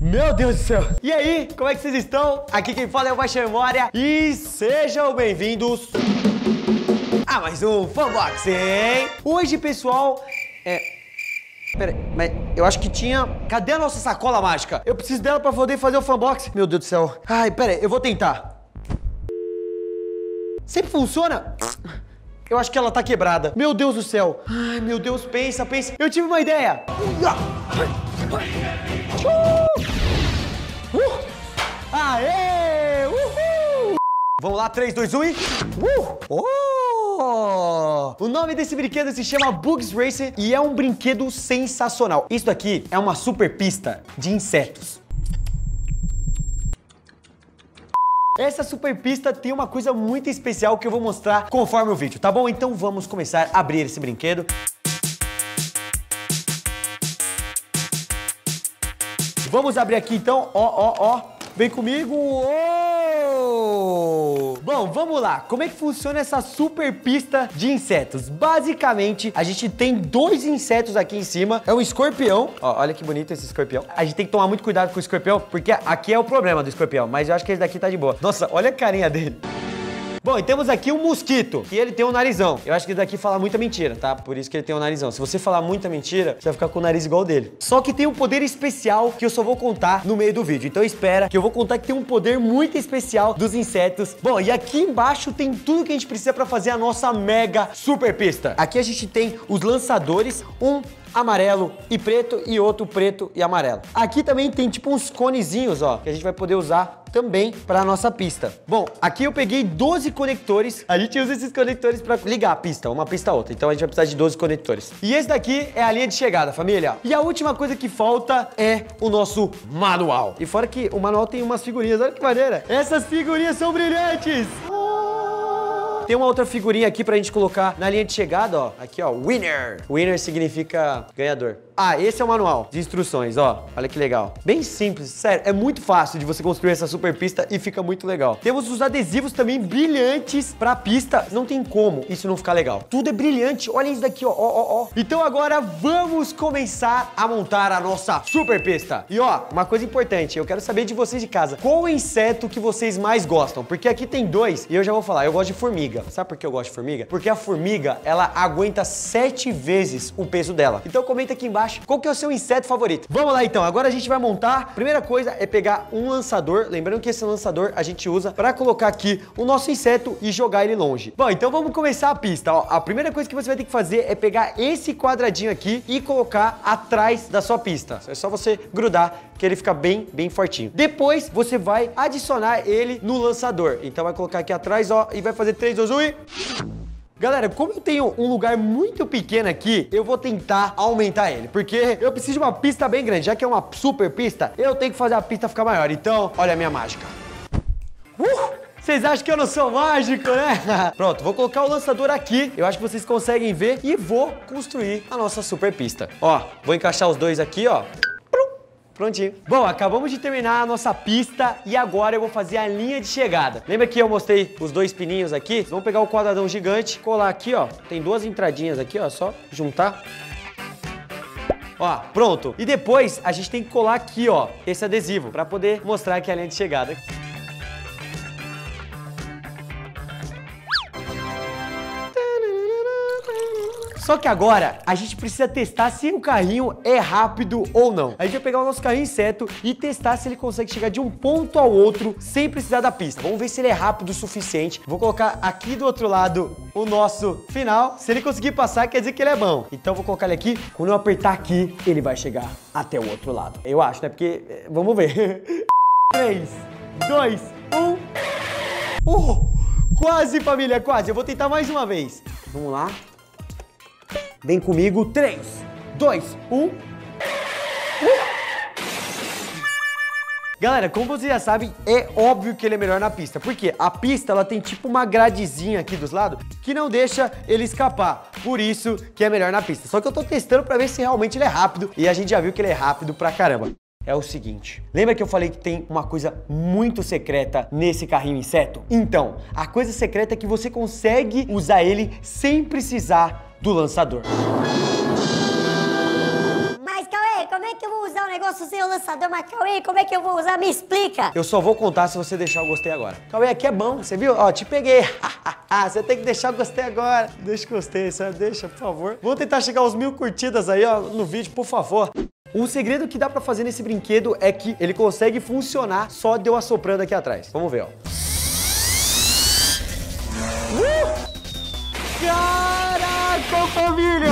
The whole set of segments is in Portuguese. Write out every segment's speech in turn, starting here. Meu Deus do céu! E aí, como é que vocês estão? Aqui quem fala é o Baixa Memória e sejam bem-vindos a mais um Funboxing! Hoje, pessoal, Pera aí, mas eu acho que tinha... Cadê a nossa sacola mágica? Eu preciso dela pra poder fazer o Funboxing. Meu Deus do céu. Ai, pera aí, eu vou tentar. Sempre funciona? Eu acho que ela tá quebrada. Meu Deus do céu. Ai, meu Deus, pensa, pensa. Eu tive uma ideia. Aê! Uhul! Vamos lá, 3, 2, 1 e... O nome desse brinquedo se chama Bugs Racing e é um brinquedo sensacional. Isso daqui é uma super pista de insetos. Essa super pista tem uma coisa muito especial que eu vou mostrar conforme o vídeo, tá bom? Então vamos começar a abrir esse brinquedo. Vamos abrir aqui então, ó. Vem comigo, Bom, vamos lá. Como é que funciona essa super pista de insetos? Basicamente, a gente tem dois insetos aqui em cima. É um escorpião. Ó, olha que bonito esse escorpião. A gente tem que tomar muito cuidado com o escorpião, porque aqui é o problema do escorpião. Mas eu acho que esse daqui tá de boa. Nossa, olha a carinha dele. Bom, e temos aqui um mosquito, e ele tem um narizão. Eu acho que daqui fala muita mentira, tá? Por isso que ele tem um narizão. Se você falar muita mentira, você vai ficar com o nariz igual dele. Só que tem um poder especial que eu só vou contar no meio do vídeo. Então espera que eu vou contar que tem um poder muito especial dos insetos. Bom, e aqui embaixo tem tudo que a gente precisa pra fazer a nossa mega super pista. Aqui a gente tem os lançadores, um amarelo e preto, e outro preto e amarelo. Aqui também tem tipo uns conezinhos, ó, que a gente vai poder usar também para nossa pista. Bom, aqui eu peguei 12 conectores. A gente usa esses conectores para ligar a pista, uma pista a outra. Então a gente vai precisar de 12 conectores. E esse daqui é a linha de chegada, família. E a última coisa que falta é o nosso manual. E fora que o manual tem umas figurinhas, olha que maneira. Essas figurinhas são brilhantes! Tem uma outra figurinha aqui pra gente colocar na linha de chegada, ó. Aqui, ó, winner. Winner significa ganhador. Ah, esse é o manual de instruções, ó. Olha que legal. Bem simples, sério. É muito fácil de você construir essa super pista e fica muito legal. Temos os adesivos também brilhantes pra pista. Não tem como isso não ficar legal. Tudo é brilhante. Olha isso daqui, ó, ó. Então agora vamos começar a montar a nossa super pista. E ó, uma coisa importante. Eu quero saber de vocês de casa. Qual inseto que vocês mais gostam? Porque aqui tem dois e eu já vou falar. Eu gosto de formiga. Sabe por que eu gosto de formiga? Porque a formiga, ela aguenta 7 vezes o peso dela. Então comenta aqui embaixo qual que é o seu inseto favorito. Vamos lá então, agora a gente vai montar. Primeira coisa é pegar um lançador. Lembrando que esse lançador a gente usa pra colocar aqui o nosso inseto e jogar ele longe. Bom, então vamos começar a pista, ó. A primeira coisa que você vai ter que fazer é pegar esse quadradinho aqui e colocar atrás da sua pista. É só você grudar que ele fica bem fortinho. Depois você vai adicionar ele no lançador. Então vai colocar aqui atrás, ó, e vai fazer 3, 2, galera, como eu tenho um lugar muito pequeno aqui, eu vou tentar aumentar ele, porque eu preciso de uma pista bem grande. Já que é uma super pista, eu tenho que fazer a pista ficar maior. Então, olha a minha mágica. Vocês acham que eu não sou mágico, né? Pronto, vou colocar o lançador aqui. Eu acho que vocês conseguem ver e vou construir a nossa super pista. Ó, vou encaixar os dois aqui, ó. Prontinho. Bom, acabamos de terminar a nossa pista e agora eu vou fazer a linha de chegada. Lembra que eu mostrei os dois pininhos aqui? Vamos pegar o quadradão gigante, colar aqui, ó. Tem duas entradinhas aqui, ó, só juntar. Ó, pronto. E depois a gente tem que colar aqui, ó, esse adesivo pra poder mostrar que é a linha de chegada. Só que agora a gente precisa testar se o carrinho é rápido ou não. A gente vai pegar o nosso carrinho inseto e testar se ele consegue chegar de um ponto ao outro sem precisar da pista. Vamos ver se ele é rápido o suficiente. Vou colocar aqui do outro lado o nosso final. Se ele conseguir passar, quer dizer que ele é bom. Então vou colocar ele aqui. Quando eu apertar aqui, ele vai chegar até o outro lado. Eu acho, né? Porque... vamos ver. 3, 2, 1... Quase, família, quase. Eu vou tentar mais uma vez. Vamos lá. Vem comigo, 3, 2, 1. Galera, como vocês já sabem, é óbvio que ele é melhor na pista. Por quê? A pista, ela tem tipo uma gradezinha aqui dos lados que não deixa ele escapar. Por isso que é melhor na pista. Só que eu tô testando pra ver se realmente ele é rápido. E a gente já viu que ele é rápido pra caramba. É o seguinte, lembra que eu falei que tem uma coisa muito secreta nesse carrinho inseto? Então, a coisa secreta é que você consegue usar ele sem precisar do lançador. Mas, Cauê, como é que eu vou usar o negócio sem o lançador, mas Cauê, como é que eu vou usar? Me explica. Eu só vou contar se você deixar o gostei agora. Cauê, aqui é bom, você viu? Ó, te peguei. Você tem que deixar o gostei agora. Deixa o gostei, sabe? Deixa, por favor. Vamos tentar chegar aos 1000 curtidas aí, ó, no vídeo, por favor. Um segredo que dá pra fazer nesse brinquedo é que ele consegue funcionar só de eu assoprando aqui atrás. Vamos ver, ó. Caraca, família!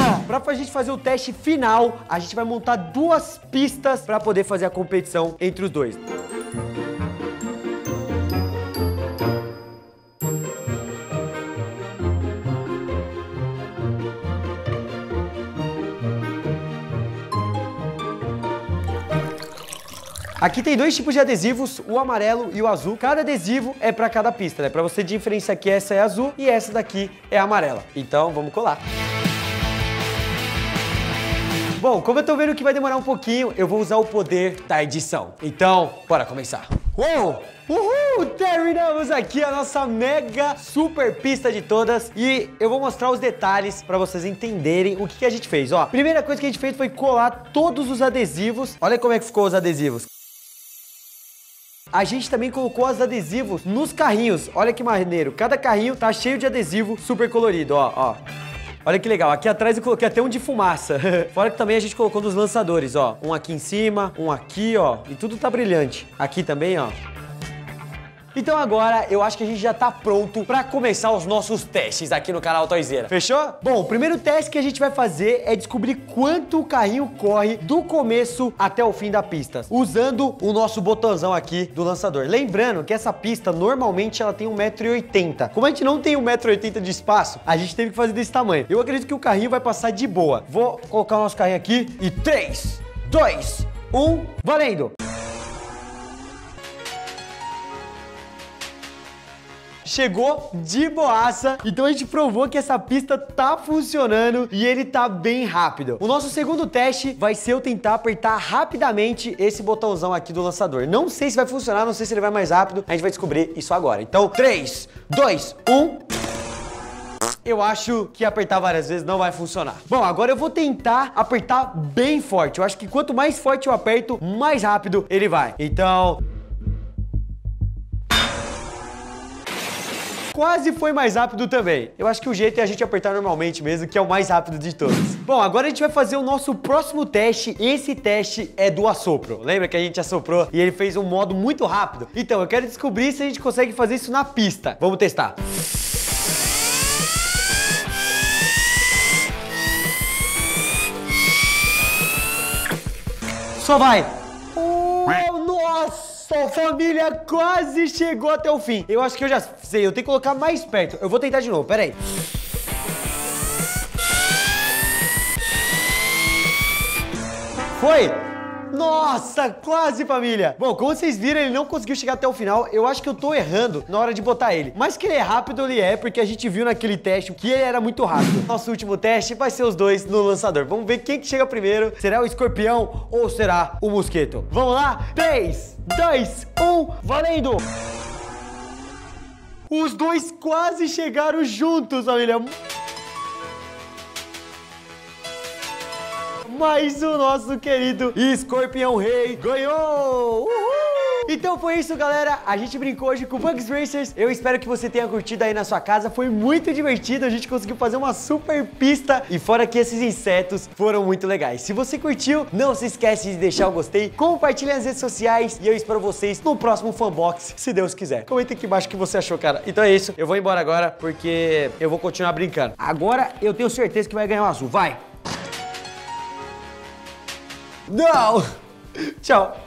Pra gente fazer o teste final, a gente vai montar duas pistas pra poder fazer a competição entre os dois. Aqui tem dois tipos de adesivos, o amarelo e o azul. Cada adesivo é para cada pista, né? Para você diferenciar que essa é azul e essa daqui é amarela. Então, vamos colar. Bom, como eu tô vendo que vai demorar um pouquinho, eu vou usar o poder da edição. Então, bora começar. Uou! Uhul! Terminamos aqui a nossa mega super pista de todas e eu vou mostrar os detalhes pra vocês entenderem o que a gente fez, ó. Primeira coisa que a gente fez foi colar todos os adesivos. Olha como é que ficou os adesivos. A gente também colocou os adesivos nos carrinhos. Olha que maneiro. Cada carrinho tá cheio de adesivo super colorido, ó, ó. Olha que legal. Aqui atrás eu coloquei até um de fumaça. Fora que também a gente colocou nos lançadores, ó. Um aqui em cima, um aqui, ó. E tudo tá brilhante. Aqui também, ó. Então agora eu acho que a gente já tá pronto pra começar os nossos testes aqui no canal Toyzera. Fechou? Bom, o primeiro teste que a gente vai fazer é descobrir quanto o carrinho corre do começo até o fim da pista, usando o nosso botãozão aqui do lançador. Lembrando que essa pista normalmente ela tem 1,80 m. Como a gente não tem 1,80 m de espaço, a gente teve que fazer desse tamanho. Eu acredito que o carrinho vai passar de boa. Vou colocar o nosso carrinho aqui e 3, 2, 1, valendo! Chegou de boaça, então a gente provou que essa pista tá funcionando e ele tá bem rápido. O nosso segundo teste vai ser eu tentar apertar rapidamente esse botãozão aqui do lançador. Não sei se vai funcionar, não sei se ele vai mais rápido, a gente vai descobrir isso agora. Então, 3, 2, 1... Eu acho que apertar várias vezes não vai funcionar. Bom, agora eu vou tentar apertar bem forte. Eu acho que quanto mais forte eu aperto, mais rápido ele vai. Então... Quase foi mais rápido também. Eu acho que o jeito é a gente apertar normalmente mesmo, que é o mais rápido de todos. Bom, agora a gente vai fazer o nosso próximo teste. Esse teste é do assopro. Lembra que a gente assoprou e ele fez um modo muito rápido? Então, eu quero descobrir se a gente consegue fazer isso na pista. Vamos testar. Só vai. Oh, nossa! Sua família quase chegou até o fim. Eu acho que eu já sei, eu tenho que colocar mais perto. Eu vou tentar de novo, peraí. Foi! Nossa, quase, família! Bom, como vocês viram, ele não conseguiu chegar até o final. Eu acho que eu tô errando na hora de botar ele. Mas que ele é rápido, ele é, porque a gente viu naquele teste que ele era muito rápido. Nosso último teste vai ser os dois no lançador. Vamos ver quem que chega primeiro. Será o escorpião ou será o mosquito? Vamos lá? 3, 2, 1, valendo! Os dois quase chegaram juntos, família. Mas o nosso querido Escorpião Rei ganhou! Uhul! Então foi isso, galera. A gente brincou hoje com o Bugs Racers. Eu espero que você tenha curtido aí na sua casa. Foi muito divertido. A gente conseguiu fazer uma super pista. E fora que esses insetos foram muito legais. Se você curtiu, não se esquece de deixar o gostei. Compartilha nas redes sociais. E eu espero vocês no próximo Fanbox, se Deus quiser. Comenta aqui embaixo o que você achou, cara. Então é isso. Eu vou embora agora, porque eu vou continuar brincando. Agora eu tenho certeza que vai ganhar o azul. Vai! Não! Tchau!